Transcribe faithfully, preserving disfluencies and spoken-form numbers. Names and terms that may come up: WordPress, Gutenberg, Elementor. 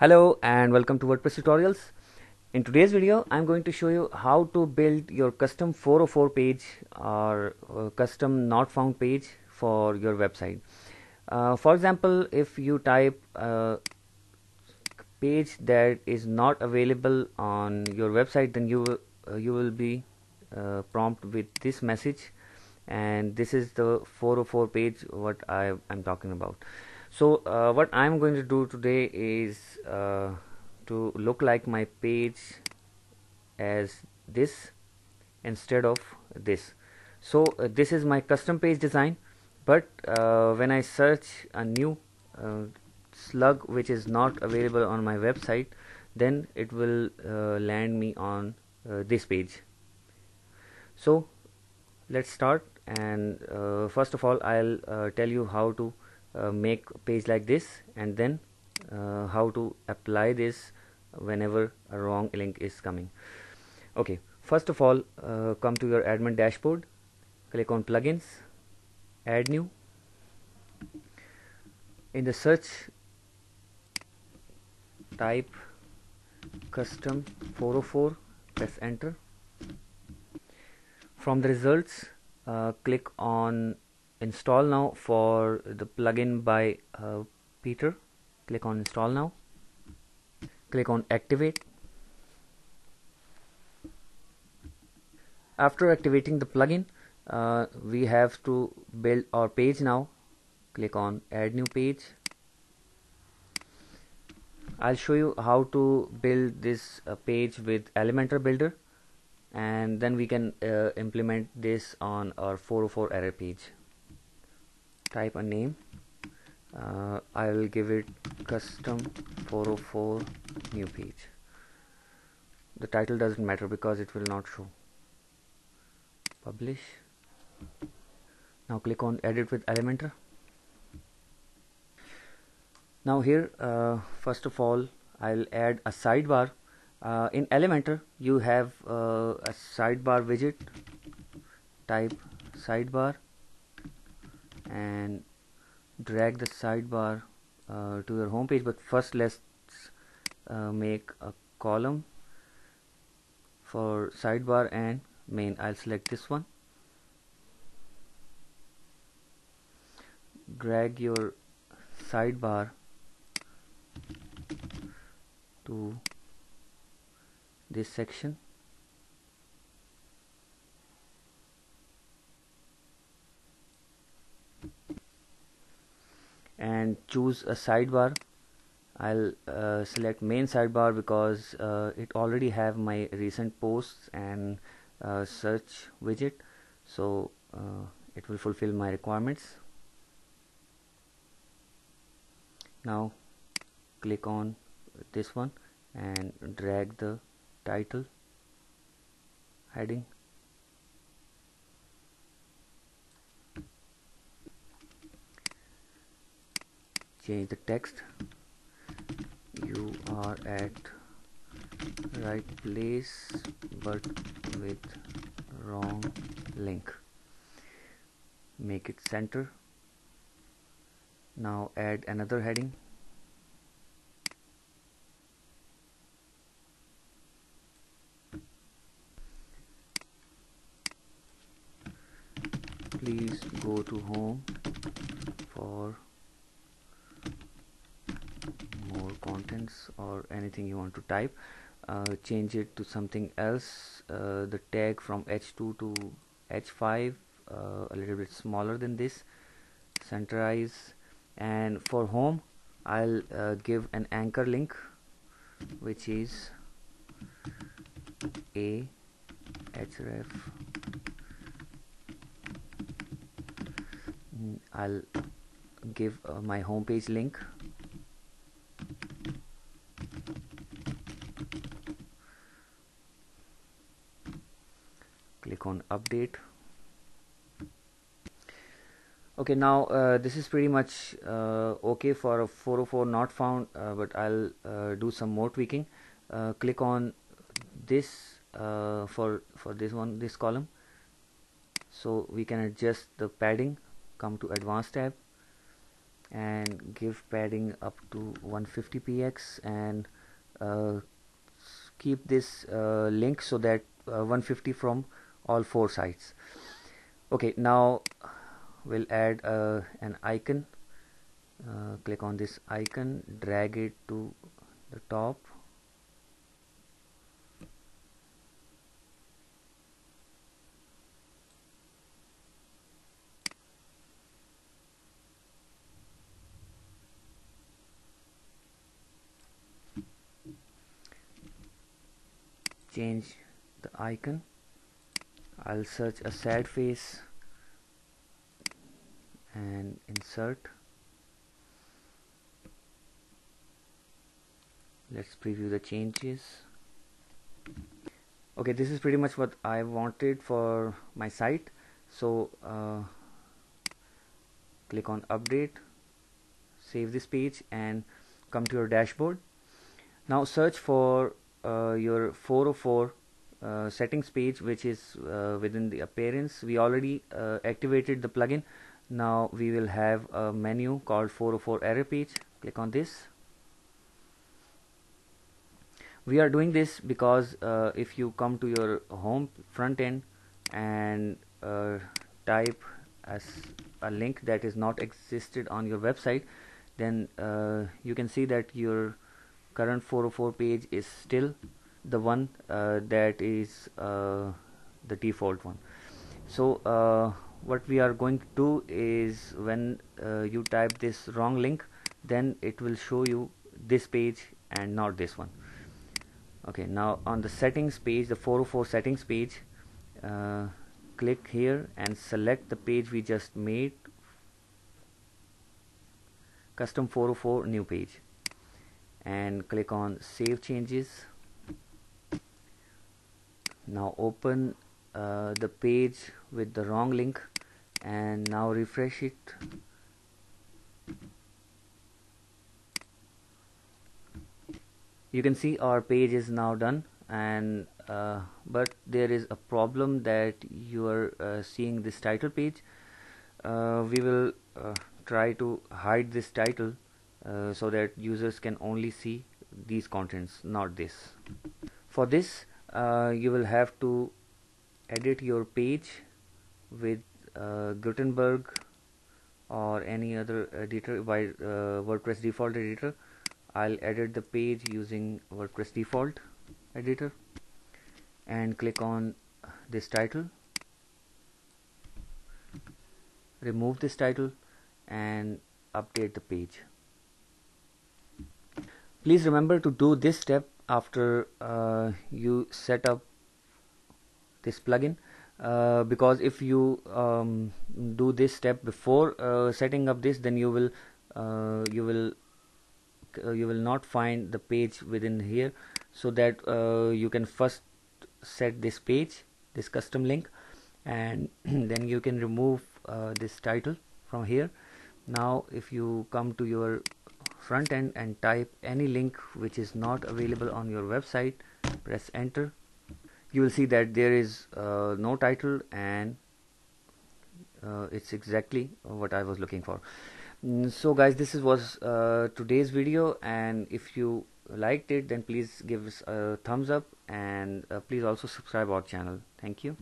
Hello and welcome to WordPress tutorials. In today's video I'm going to show you how to build your custom four oh four page or uh, custom not found page for your website. Uh, for example, if you type a page that is not available on your website, then you will, uh, you will be uh, prompted with this message, and this is the four oh four page what I am talking about. So uh, what I'm going to do today is uh, to look like my page as this instead of this. So uh, this is my custom page design, but uh, when I search a new uh, slug which is not available on my website, then it will uh, land me on uh, this page. So let's start, and uh, first of all I'll uh, tell you how to Uh, make a page like this, and then uh, how to apply this whenever a wrong link is coming. Okay, first of all uh, come to your admin dashboard, click on plugins, add new. In the search type custom four oh four, press enter. From the results uh, click on install now for the plugin by uh, Peter. Click on install now, click on activate. After activating the plugin uh, we have to build our page now. Click on add new page. I'll show you how to build this uh, page with Elementor builder, and then we can uh, implement this on our four oh four error page. Type a name. uh, I will give it custom four oh four new page. The title doesn't matter because it will not show. Publish. Now click on edit with Elementor. Now here uh, first of all I'll add a sidebar. Uh, in Elementor you have uh, a sidebar widget. Type sidebar and drag the sidebar uh, to your home page, but first let's uh, make a column for sidebar and main. I'll select this one, drag your sidebar to this section. And choose a sidebar. I'll uh, select main sidebar because uh, it already have my recent posts and uh, search widget, so uh, it will fulfill my requirements. Now click on this one and drag the title heading. Change the text. You are at right place but with wrong link. Make it center. Now add another heading. Please go to home for contents or anything you want to type. Uh, change it to something else. Uh, the tag from H two to H five, uh, a little bit smaller than this. Centerize. And for home I'll uh, give an anchor link which is a href. I'll give uh, my homepage link. Click on update. Okay, now uh, this is pretty much uh, okay for a four oh four not found, uh, but I'll uh, do some more tweaking. Uh, click on this uh, for for this one, this column, so we can adjust the padding. Come to advanced tab and give padding up to one hundred fifty p x, and uh, keep this uh, link so that uh, one hundred fifty from all four sides. Okay, now we'll add uh, an icon. Uh, click on this icon, drag it to the top, change the icon. I'll search a sad face and insert. Let's preview the changes. Okay, this is pretty much what I wanted for my site. So uh, click on update, save this page, and come to your dashboard. Now search for uh, your four oh four uh, settings page, which is uh, within the appearance. We already uh, activated the plugin. Now we will have a menu called four oh four error page. Click on this. We are doing this because uh, if you come to your home front end and uh, type as a link that is not existed on your website, then uh, you can see that your current four oh four page is still the one uh, that is uh, the default one. So uh, what we are going to do is, when uh, you type this wrong link, then it will show you this page and not this one. Okay, now on the settings page, the four oh four settings page, uh, click here and select the page we just made, custom four oh four new page, and click on save changes. Now open uh, the page with the wrong link and now refresh it. You can see our page is now done, and uh, but there is a problem that you are uh, seeing this title page. Uh, we will uh, try to hide this title uh, so that users can only see these contents, not this. For this uh, you will have to edit your page with uh, Gutenberg or any other editor by uh, WordPress default editor. I'll edit the page using WordPress default editor and click on this title, remove this title, and update the page. Please remember to do this step after uh, you set up this plugin, uh, because if you um, do this step before uh, setting up this, then you will uh, you will Uh, you will not find the page within here, so that uh, you can first set this page, this custom link, and then you can remove uh, this title from here. Now if you come to your front end and type any link which is not available on your website, press enter, you will see that there is uh, no title, and uh, it's exactly what I was looking for. So guys, this is, was uh, today's video, and if you liked it, then please give us a thumbs up, and uh, please also subscribe our channel. Thank you.